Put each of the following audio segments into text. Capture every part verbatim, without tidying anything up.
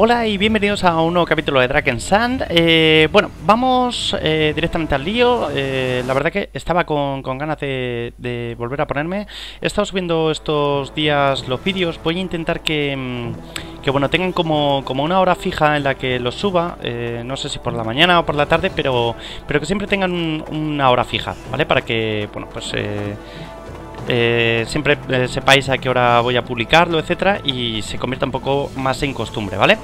Hola y bienvenidos a un nuevo capítulo de Drakensang. eh, Bueno, vamos eh, directamente al lío. eh, La verdad que estaba con, con ganas de, de volver a ponerme. He estado subiendo estos días los vídeos. Voy a intentar que, que bueno, tengan como, como una hora fija en la que los suba. eh, No sé si por la mañana o por la tarde, pero, pero que siempre tengan un, una hora fija, ¿vale? Para que, bueno, pues... Eh, Eh, siempre eh, sepáis a qué hora voy a publicarlo, etcétera, y se convierta un poco más en costumbre, ¿vale?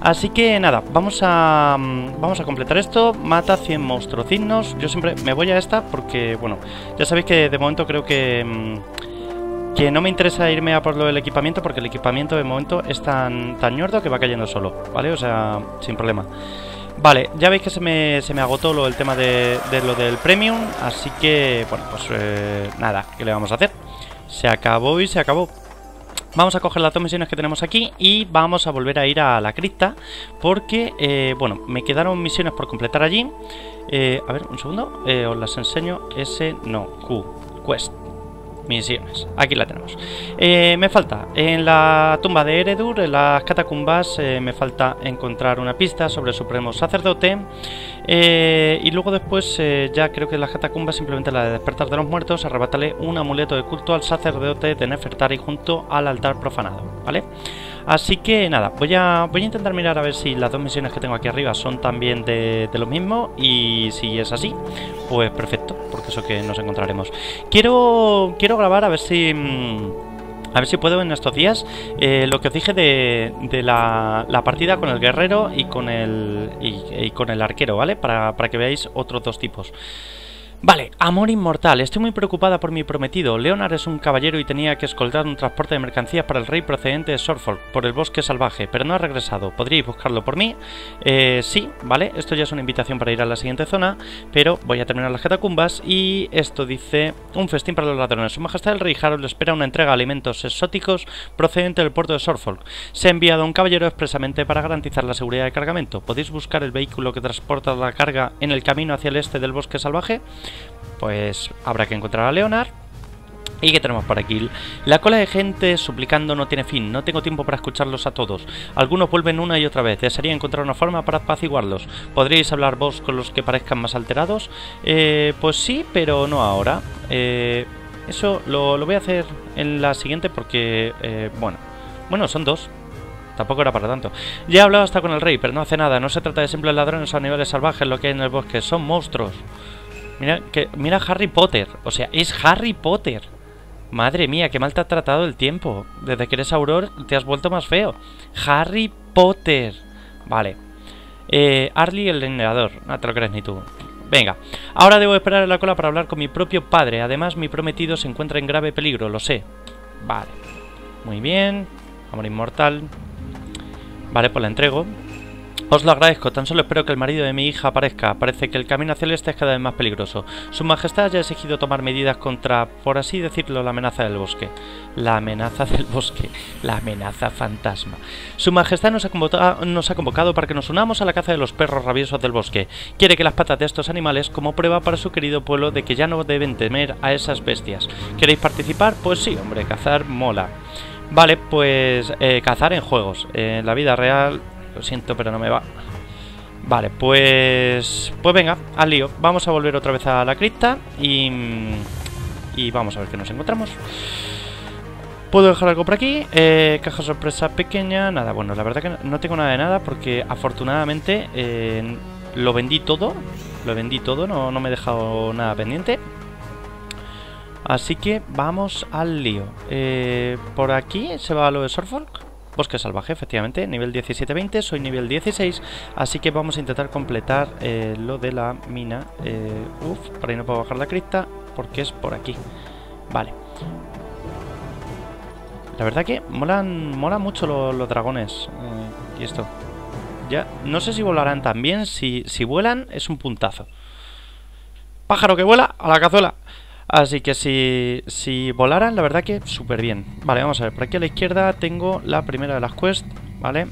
Así que nada, vamos a mmm, vamos a completar esto. Mata cien monstruos dignos. Yo siempre me voy a esta porque, bueno, ya sabéis que de momento creo que mmm, que no me interesa irme a por lo del equipamiento, porque el equipamiento de momento es tan tan ñordo que va cayendo solo, ¿vale? O sea, sin problema. Vale, ya veis que se me, se me agotó lo, el tema de, de lo del premium. Así que, bueno, pues eh, nada, ¿qué le vamos a hacer? Se acabó y se acabó. Vamos a coger las dos misiones que tenemos aquí y vamos a volver a ir a la cripta, porque, eh, bueno, me quedaron misiones por completar allí. eh, A ver, un segundo, eh, os las enseño. S, no, Q, Quest, misiones, aquí la tenemos. eh, Me falta en la tumba de Heredur, en las catacumbas, eh, me falta encontrar una pista sobre el supremo sacerdote. eh, Y luego después eh, ya creo que en las catacumbas simplemente la de despertar de los muertos, arrebatarle un amuleto de culto al sacerdote de Nefertari junto al altar profanado, ¿vale? Así que nada, voy a, voy a intentar mirar a ver si las dos misiones que tengo aquí arriba son también de, de lo mismo. Y si es así, pues perfecto, porque eso que nos encontraremos. Quiero, quiero grabar a ver si... Mmm... A ver si puedo en estos días, eh, lo que os dije de, de la, la partida con el guerrero y con el, y, y con el arquero, ¿vale? Para, para que veáis otros dos tipos. Vale, amor inmortal. Estoy muy preocupada por mi prometido. Leonard es un caballero y tenía que escoltar un transporte de mercancías para el rey procedente de Sorfolk por el bosque salvaje, pero no ha regresado. ¿Podríais buscarlo por mí? Eh, sí, vale. Esto ya es una invitación para ir a la siguiente zona, pero voy a terminar las catacumbas y esto dice: un festín para los ladrones. Su majestad el rey Harold espera una entrega de alimentos exóticos procedente del puerto de Sorfolk. Se ha enviado a un caballero expresamente para garantizar la seguridad de cargamento. ¿Podéis buscar el vehículo que transporta la carga en el camino hacia el este del bosque salvaje? Pues habrá que encontrar a Leonard. ¿Y qué tenemos por aquí? La cola de gente suplicando no tiene fin. No tengo tiempo para escucharlos a todos. Algunos vuelven una y otra vez. Desearía encontrar una forma para apaciguarlos. ¿Podríais hablar vos con los que parezcan más alterados? Eh, pues sí, pero no ahora. Eh, eso lo, lo voy a hacer en la siguiente porque... Eh, bueno, bueno, son dos. Tampoco era para tanto. Ya he hablado hasta con el rey, pero no hace nada. No se trata de simples ladrones o animales salvajes lo que hay en el bosque. Son monstruos. Mira, que, mira Harry Potter, o sea, es Harry Potter. Madre mía, qué mal te ha tratado el tiempo. Desde que eres Auror te has vuelto más feo. Harry Potter. Vale. eh, Arlie el leñador, no te lo crees ni tú. Venga, ahora debo esperar en la cola para hablar con mi propio padre. Además mi prometido se encuentra en grave peligro, lo sé. Vale, muy bien. Amor inmortal. Vale, pues la entrego. Os lo agradezco, tan solo espero que el marido de mi hija aparezca. Parece que el camino hacia el este es cada vez más peligroso. Su majestad ya ha exigido tomar medidas contra, por así decirlo, la amenaza del bosque. La amenaza del bosque. La amenaza fantasma. Su majestad nos ha convocado, nos ha convocado para que nos unamos a la caza de los perros rabiosos del bosque. Quiere que las patas de estos animales como prueba para su querido pueblo de que ya no deben temer a esas bestias. ¿Queréis participar? Pues sí, hombre, cazar mola. Vale, pues eh, cazar en juegos. Eh, en la vida real... Lo siento, pero no me va. Vale, pues... Pues venga, al lío. Vamos a volver otra vez a la cripta y... Y vamos a ver qué nos encontramos. ¿Puedo dejar algo por aquí? Eh, caja sorpresa pequeña. Nada, bueno, la verdad que no tengo nada de nada porque afortunadamente eh, lo vendí todo. Lo vendí todo, no, no me he dejado nada pendiente. Así que vamos al lío. Eh, por aquí se va lo de Sorfolk. Bosque salvaje, efectivamente, nivel diecisiete veinte, soy nivel dieciséis, así que vamos a intentar completar eh, lo de la mina. eh, Uf, por ahí no puedo bajar la cripta porque es por aquí. Vale. La verdad que molan, molan mucho los, los dragones. eh, Y esto ya, no sé si volarán también. Si, si vuelan es un puntazo. Pájaro que vuela, a la cazuela. Así que si, si volaran, la verdad que súper bien. Vale, vamos a ver, por aquí a la izquierda tengo la primera de las quests, ¿vale?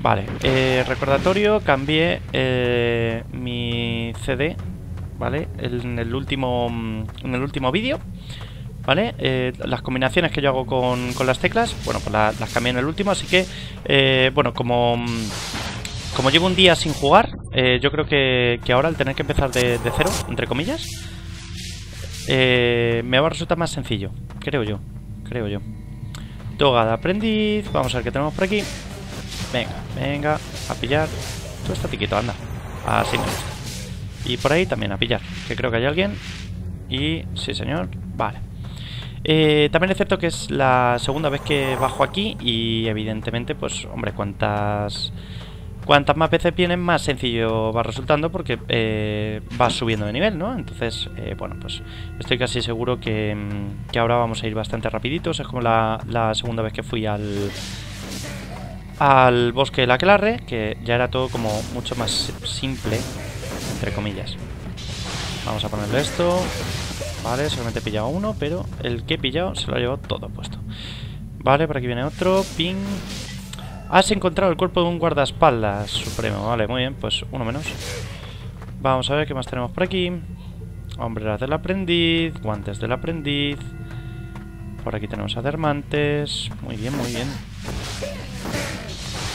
Vale, eh, recordatorio, cambié eh, mi C D, ¿vale? En el último, en el último vídeo. ¿Vale? Eh, las combinaciones que yo hago con, con las teclas, bueno, pues la, las cambié en el último, así que, eh, bueno, como... Como llevo un día sin jugar, eh, yo creo que, que ahora al tener que empezar de, de cero, entre comillas, eh, me va a resultar más sencillo, creo yo, creo yo. Toga de aprendiz, vamos a ver qué tenemos por aquí. Venga, venga, a pillar. Todo está piquito, anda. Así me gusta. Y por ahí también a pillar, que creo que hay alguien. Y sí, señor, vale. Eh, también es cierto que es la segunda vez que bajo aquí y evidentemente, pues, hombre, cuántas... Cuantas más veces vienen, más sencillo va resultando porque eh, va subiendo de nivel, ¿no? Entonces, eh, bueno, pues estoy casi seguro que, que ahora vamos a ir bastante rapiditos. O sea, es como la, la segunda vez que fui al al bosque de la Aquelarre, que ya era todo como mucho más simple, entre comillas. Vamos a ponerle esto. Vale, solamente he pillado uno, pero el que he pillado se lo ha llevado todo puesto. Vale, por aquí viene otro. Ping. Has encontrado el cuerpo de un guardaespaldas supremo. Vale, muy bien, pues uno menos. Vamos a ver qué más tenemos por aquí. Hombreras del aprendiz, guantes del aprendiz. Por aquí tenemos adermantes. Muy bien, muy bien.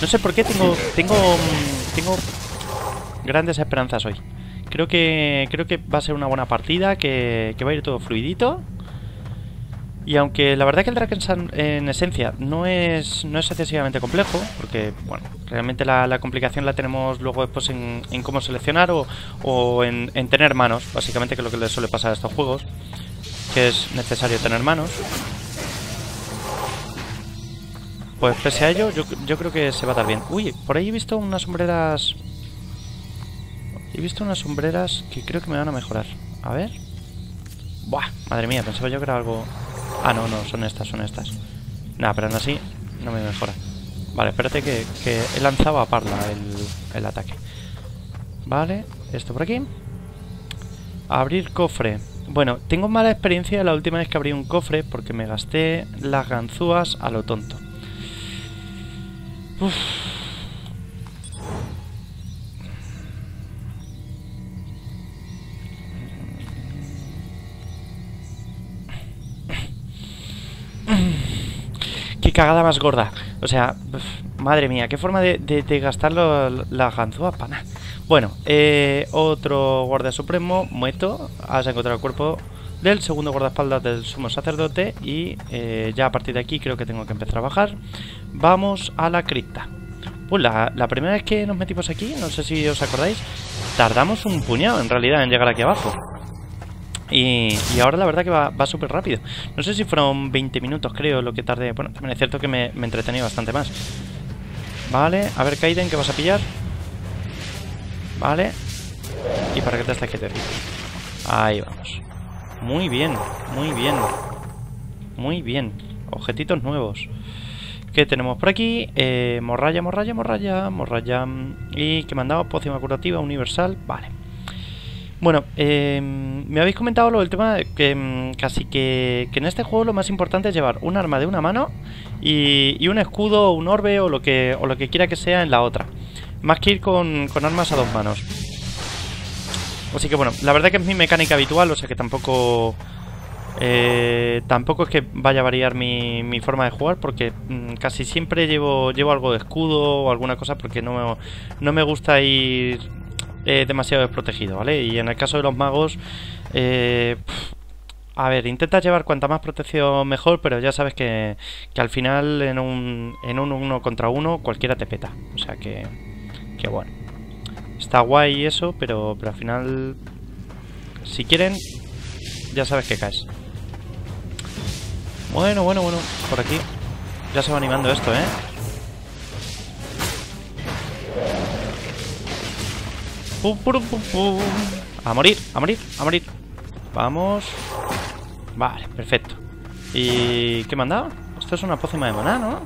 No sé por qué tengo tengo tengo grandes esperanzas hoy. Creo que creo que va a ser una buena partida, que, que va a ir todo fluidito. Y aunque la verdad que el Drakensang en esencia no es, no es excesivamente complejo, porque bueno, realmente la, la complicación la tenemos luego después en, en cómo seleccionar o, o en, en tener manos, básicamente, que es lo que le suele pasar a estos juegos, que es necesario tener manos. Pues pese a ello, yo, yo creo que se va a dar bien. Uy, por ahí he visto unas sombreras... He visto unas sombreras que creo que me van a mejorar. A ver... Buah, madre mía, pensaba yo que era algo... Ah, no, no, son estas, son estas. Nada, pero aún así no me mejora. Vale, espérate que, que he lanzado a Parla el, el ataque. Vale, esto por aquí. Abrir cofre. Bueno, tengo mala experiencia la última vez que abrí un cofre porque me gasté las ganzúas a lo tonto. Uff. Cagada más gorda. O sea, uf, madre mía, qué forma de, de, de gastar la ganzúa pana. Bueno, eh, otro guardia supremo, muerto. Has encontrado el cuerpo del segundo guardaespaldas del sumo sacerdote. Y eh, ya a partir de aquí creo que tengo que empezar a bajar. Vamos a la cripta. Pues la, la primera vez que nos metimos aquí, no sé si os acordáis, tardamos un puñado en realidad en llegar aquí abajo. Y, y ahora la verdad que va, va súper rápido. No sé si fueron veinte minutos, creo, lo que tardé. Bueno, también es cierto que me, me entretení bastante más. Vale, a ver, Kaiden, ¿qué vas a pillar? Vale. ¿Y para qué te estás quieto? Ahí vamos. Muy bien, muy bien. Muy bien. Objetitos nuevos. ¿Qué tenemos por aquí? Eh, morralla, morralla, morralla, morralla. ¿Y qué me han dado? Pócima curativa universal. Vale. Bueno, eh, me habéis comentado lo del tema de que casi que, que en este juego lo más importante es llevar un arma de una mano y, y un escudo o un orbe o lo que o lo que quiera que sea en la otra, más que ir con, con armas a dos manos. Así que bueno, la verdad que es mi mecánica habitual, o sea que tampoco eh, tampoco es que vaya a variar mi, mi forma de jugar, porque mm, casi siempre llevo llevo algo de escudo o alguna cosa porque no no me gusta ir Eh, demasiado desprotegido, ¿vale? Y en el caso de los magos, eh, pff, a ver, intenta llevar cuanta más protección mejor, pero ya sabes que, que al final en un, en un uno contra uno cualquiera te peta. O sea que, que bueno, está guay eso, pero, pero al final, si quieren, ya sabes que caes. Bueno, bueno, bueno, por aquí ya se va animando esto, ¿eh? Pum, pum, pum, pum. A morir, a morir, a morir. Vamos. Vale, perfecto. ¿Y qué me han dado? Esto es una pócima de maná, ¿no?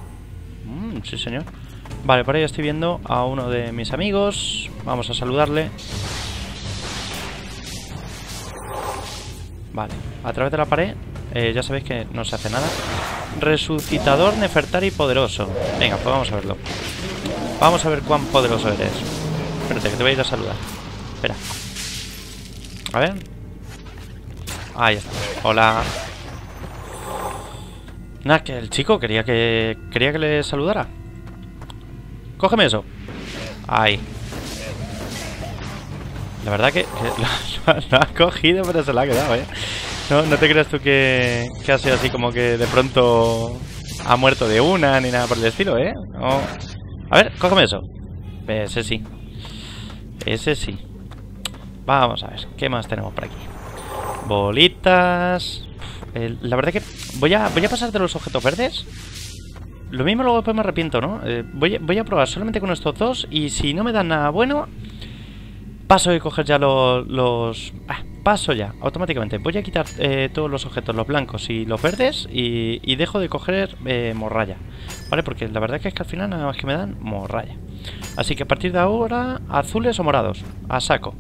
Mm, sí, señor. Vale, por ahí estoy viendo a uno de mis amigos. Vamos a saludarle. Vale, a través de la pared. Eh, ya sabéis que no se hace nada. Resucitador Nefertari poderoso. Venga, pues vamos a verlo. Vamos a ver cuán poderoso eres. Espérate, que te voy a ir a saludar. Espera. A ver. Ahí está. Hola. Nada, que el chico quería que quería que le saludara. Cógeme eso. Ahí. La verdad que, que lo, lo ha cogido, pero se lo ha quedado, ¿eh? No, no te creas tú que, que ha sido así como que de pronto ha muerto de una ni nada por el estilo, ¿eh? No. A ver, cógeme eso. Ese sí. Ese sí. Vamos a ver, ¿qué más tenemos por aquí? Bolitas. Eh, la verdad que voy a, voy a pasar de los objetos verdes. Lo mismo luego después me arrepiento, ¿no? Eh, voy, voy a probar solamente con estos dos. Y si no me dan nada bueno, paso de coger ya los... los ah, paso ya, automáticamente. Voy a quitar eh, todos los objetos, los blancos y los verdes. Y, y dejo de coger eh, morralla, ¿vale? Porque la verdad que es que al final nada más que me dan morralla. Así que a partir de ahora, azules o morados, a saco.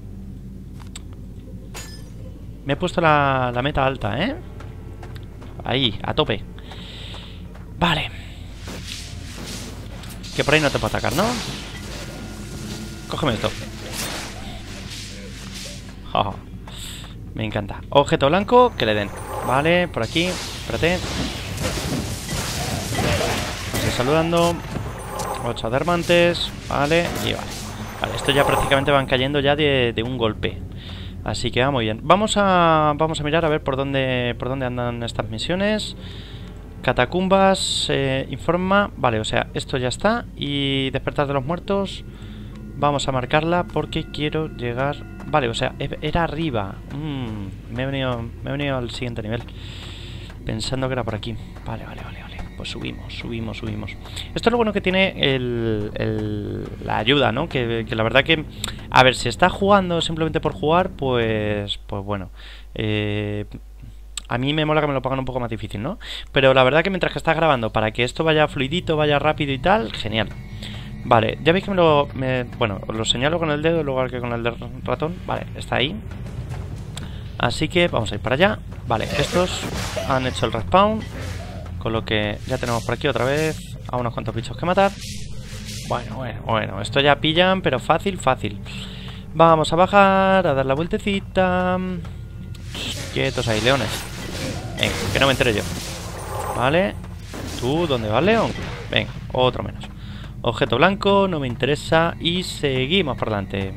Me he puesto la, la meta alta, ¿eh? Ahí, a tope. Vale. Que por ahí no te puedo atacar, ¿no? Cógeme esto. Oh, me encanta. Objeto blanco, que le den. Vale, por aquí. Espérate. Estoy saludando. Ocho diamantes. Vale, y vale. Vale, esto ya prácticamente van cayendo ya de, de un golpe. Así que va muy bien. Vamos a vamos a mirar a ver por dónde por dónde andan estas misiones. Catacumbas, eh, informa. Vale, o sea, esto ya está. Y despertar de los muertos. Vamos a marcarla porque quiero llegar. Vale, o sea, era arriba. Mm, me he venido, me he venido al siguiente nivel. Pensando que era por aquí. Vale, vale, vale, vale. Pues subimos, subimos, subimos. Esto es lo bueno que tiene el, el, la ayuda, ¿no? Que, que la verdad que... A ver, si está jugando simplemente por jugar, pues... Pues bueno. Eh... A mí me mola que me lo pongan un poco más difícil, ¿no? Pero la verdad que mientras que estás grabando, para que esto vaya fluidito, vaya rápido y tal, genial. Vale, ya veis que me lo... Me, bueno, os lo señalo con el dedo en lugar que con el ratón. Vale, está ahí. Así que vamos a ir para allá. Vale, estos han hecho el respawn. Con lo que ya tenemos por aquí otra vez a unos cuantos bichos que matar. Bueno, bueno, bueno. Esto ya pillan, pero fácil, fácil. Vamos a bajar, a dar la vueltecita. Quietos ahí, leones. Venga, que no me entere yo. Vale. ¿Tú dónde vas, león? Venga, otro menos. Objeto blanco, no me interesa. Y seguimos por delante.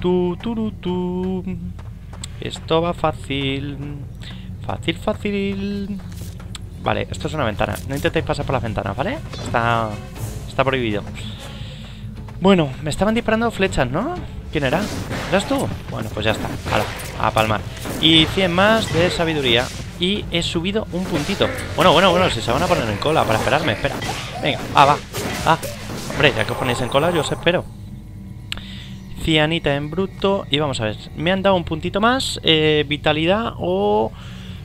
Tú, tú, tú, tú. Esto va fácil. Fácil, fácil. Vale, esto es una ventana. No intentéis pasar por las ventanas, ¿vale? Está, está prohibido. Bueno, me estaban disparando flechas, ¿no? ¿Quién era? ¿Eras tú? Bueno, pues ya está. Ahora, a palmar. Y cien más de sabiduría. Y he subido un puntito. Bueno, bueno, bueno, si se van a poner en cola para esperarme, espera. Venga, ah, va. Ah, hombre, ya que os ponéis en cola, yo os espero. Cianita en bruto. Y vamos a ver, me han dado un puntito más. Eh, vitalidad o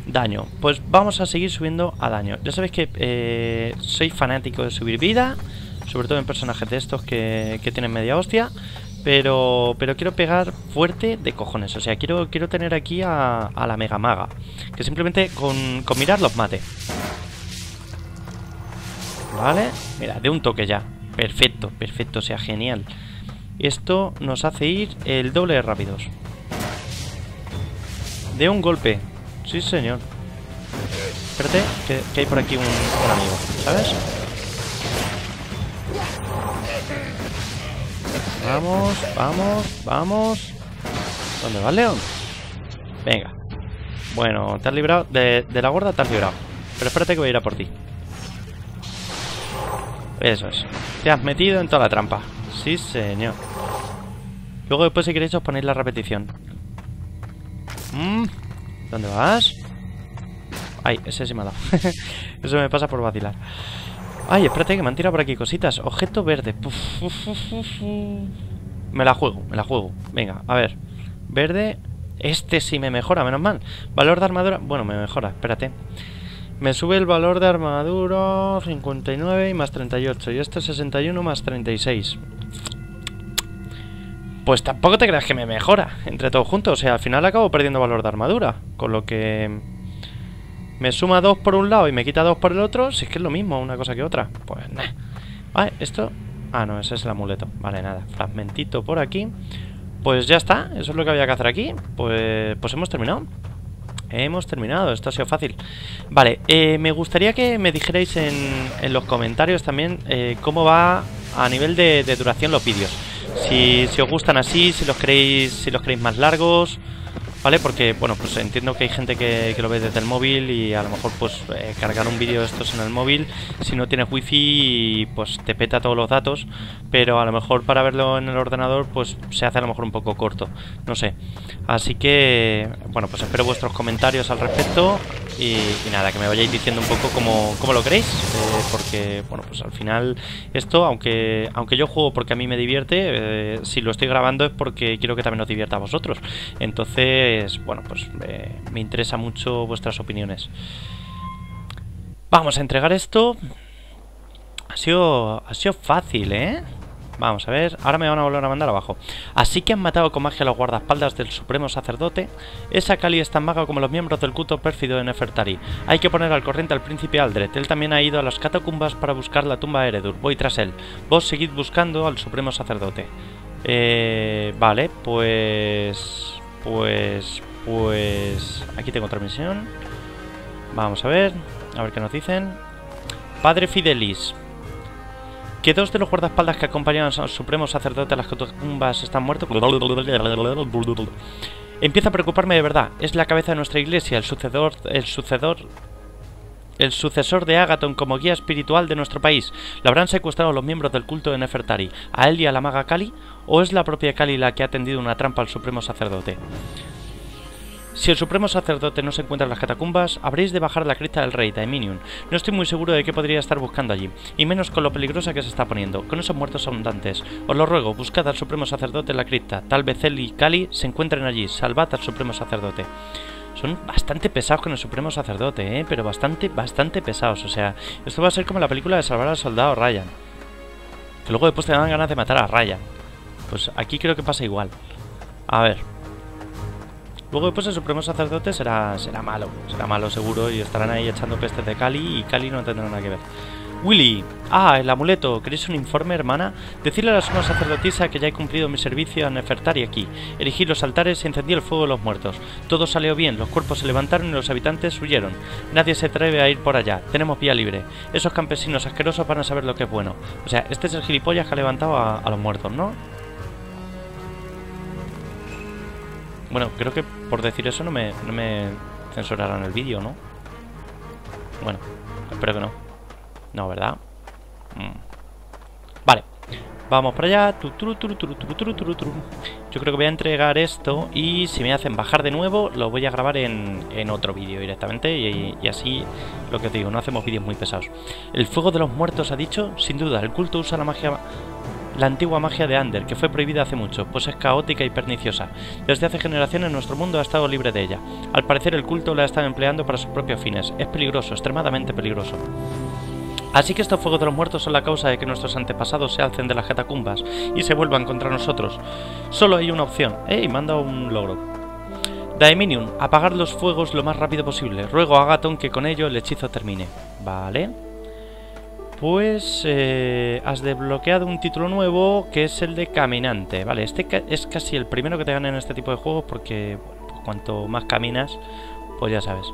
daño. Pues vamos a seguir subiendo a daño. Ya sabéis que eh, soy fanático de subir vida. Sobre todo en personajes de estos que, que tienen media hostia. Pero, pero quiero pegar fuerte de cojones. O sea, quiero, quiero tener aquí a, a la mega maga. Que simplemente con, con mirar los mate. Vale. Mira, de un toque ya. Perfecto, perfecto. O sea, genial. Esto nos hace ir el doble de rápidos. De un golpe. Sí, señor. Espérate, que, que hay por aquí un, un amigo, ¿sabes? Vamos, vamos, vamos. ¿Dónde vas, León? Venga. Bueno, te has librado. De, de la gorda te has librado. Pero espérate que voy a ir a por ti. Eso es. Te has metido en toda la trampa. Sí, señor. Luego después si queréis os ponéis la repetición. Mmm. ¿Dónde vas? Ay, ese sí me ha dado. Eso me pasa por vacilar. Ay, espérate que me han tirado por aquí cositas. Objeto verde. Uf, uf, uf, uf. Me la juego, me la juego. Venga, a ver. Verde. Este sí me mejora, menos mal. Valor de armadura. Bueno, me mejora, espérate. Me sube el valor de armadura cincuenta y nueve y más treinta y ocho. Y este es sesenta y uno más treinta y seis. Pues tampoco te creas que me mejora entre todos juntos. O sea, al final acabo perdiendo valor de armadura. Con lo que me suma dos por un lado y me quita dos por el otro. Si es que es lo mismo una cosa que otra. Pues nada. Vale, esto... Ah, no, ese es el amuleto. Vale, nada. Fragmentito por aquí. Pues ya está. Eso es lo que había que hacer aquí. Pues, pues hemos terminado. Hemos terminado, esto ha sido fácil. Vale, eh, me gustaría que me dijerais en, en los comentarios también eh, cómo va a nivel de, de duración los vídeos. Si, si os gustan así, si los queréis, si los queréis más largos, ¿vale? Porque, bueno, pues entiendo que hay gente que, que lo ve desde el móvil y a lo mejor, pues, eh, cargar un vídeo de estos en el móvil, si no tienes wifi, pues te peta todos los datos, pero a lo mejor para verlo en el ordenador, pues se hace a lo mejor un poco corto, no sé. Así que, bueno, pues espero vuestros comentarios al respecto y, y nada, que me vayáis diciendo un poco cómo, cómo lo queréis, eh, porque, bueno, pues al final esto, aunque, aunque yo juego porque a mí me divierte, eh, si lo estoy grabando es porque quiero que también os divierta a vosotros. Entonces, bueno, pues eh, me interesa mucho vuestras opiniones. Vamos a entregar esto. Ha sido, ha sido fácil, ¿eh? Vamos a ver, ahora me van a volver a mandar abajo. Así que han matado con magia a los guardaespaldas del supremo sacerdote. Esa Kali es tan maga como los miembros del culto pérfido de Nefertari. Hay que poner al corriente al príncipe Aldred. Él también ha ido a las catacumbas para buscar la tumba de Heredur. Voy tras él. Vos seguid buscando al supremo sacerdote. Eh, vale, pues... Pues, pues... Aquí tengo otra misión. Vamos a ver, a ver qué nos dicen. Padre Fidelis, que dos de los guardaespaldas que acompañaban al supremo sacerdote a las catacumbas están muertos. Empieza a preocuparme de verdad. Es la cabeza de nuestra iglesia, el sucedor... El sucedor... El sucesor de Agathon como guía espiritual de nuestro país. ¿Lo habrán secuestrado los miembros del culto de Nefertari, a él y a la maga Kali? ¿O es la propia Kali la que ha tendido una trampa al supremo sacerdote? Si el supremo sacerdote no se encuentra en las catacumbas, habréis de bajar la crista del rey Daeminium. No estoy muy seguro de qué podría estar buscando allí, y menos con lo peligrosa que se está poniendo, con esos muertos abundantes. Os lo ruego, buscad al supremo sacerdote en la cripta. Tal vez él y Kali se encuentren allí. Salvad al supremo sacerdote. Son bastante pesados con el supremo sacerdote, ¿eh? Pero bastante, bastante pesados. O sea, esto va a ser como la película de Salvar al Soldado Ryan, que luego después te dan ganas de matar a Ryan. Pues aquí creo que pasa igual. A ver. Luego después el supremo sacerdote será, será malo. Será malo seguro y estarán ahí echando pestes de Kali y Kali no tendrá nada que ver. Willy, ah, el amuleto. ¿Queréis un informe, hermana? Decidle a la suma sacerdotisa que ya he cumplido mi servicio a Nefertari aquí. Erigí los altares y encendí el fuego de los muertos. Todo salió bien, los cuerpos se levantaron y los habitantes huyeron. Nadie se atreve a ir por allá, tenemos vía libre. Esos campesinos asquerosos van a saber lo que es bueno. O sea, este es el gilipollas que ha levantado a, a los muertos, ¿no? Bueno, creo que por decir eso no me, no me censurarán el vídeo, ¿no? Bueno, espero que no. No, ¿verdad? Mm. Vale, vamos para allá. Yo creo que voy a entregar esto y si me hacen bajar de nuevo, lo voy a grabar en, en otro vídeo directamente y, y así, lo que te digo, no hacemos vídeos muy pesados. El fuego de los muertos ha dicho, sin duda, el culto usa la magia... La antigua magia de Ander, que fue prohibida hace mucho, pues es caótica y perniciosa. Desde hace generaciones nuestro mundo ha estado libre de ella. Al parecer el culto la está empleando para sus propios fines. Es peligroso, extremadamente peligroso. Así que estos fuegos de los muertos son la causa de que nuestros antepasados se alcen de las catacumbas y se vuelvan contra nosotros. Solo hay una opción. ¡Ey! Me han dado un logro. Daeminium, apagar los fuegos lo más rápido posible. Ruego a Agathon que con ello el hechizo termine. Vale... Pues eh, has desbloqueado un título nuevo que es el de caminante. Vale, este ca es casi el primero que te gana en este tipo de juegos porque bueno, pues cuanto más caminas, pues ya sabes.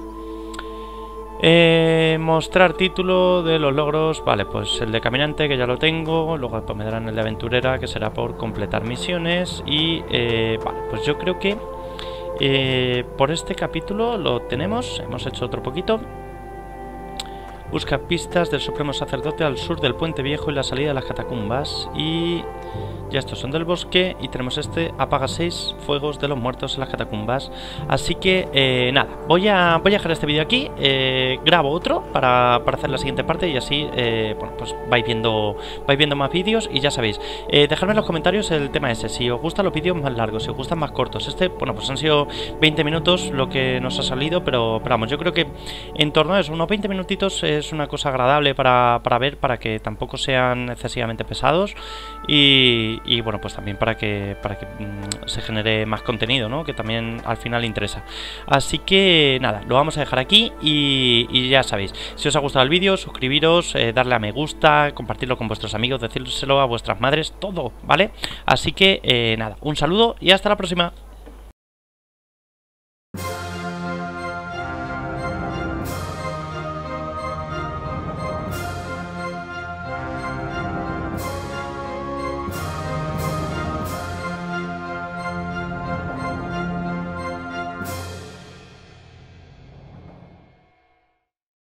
Eh, mostrar título de los logros. Vale, pues el de caminante que ya lo tengo. Luego pues, me darán el de aventurera que será por completar misiones. Y eh, vale, pues yo creo que eh, por este capítulo lo tenemos. Hemos hecho otro poquito. Busca pistas del supremo sacerdote al sur del puente viejo y la salida de las catacumbas. Y ya estos son del bosque. Y tenemos este, apaga seis fuegos de los muertos en las catacumbas. Así que eh, nada, voy a, voy a dejar este vídeo aquí. eh, Grabo otro para, para hacer la siguiente parte. Y así, eh, bueno, pues vais viendo, vais viendo más vídeos. Y ya sabéis, eh, dejadme en los comentarios el tema ese. Si os gustan los vídeos más largos, si os gustan más cortos. Este, bueno, pues han sido veinte minutos lo que nos ha salido. Pero, pero vamos, yo creo que en torno a eso, unos veinte minutitos eh, es una cosa agradable para, para ver, para que tampoco sean excesivamente pesados y, y bueno, pues también para que, para que se genere más contenido, ¿no? Que también al final interesa. Así que nada, lo vamos a dejar aquí y, y ya sabéis, si os ha gustado el vídeo, suscribiros, eh, darle a me gusta, compartirlo con vuestros amigos, decírselo a vuestras madres, todo, ¿vale? Así que eh, nada, un saludo y hasta la próxima.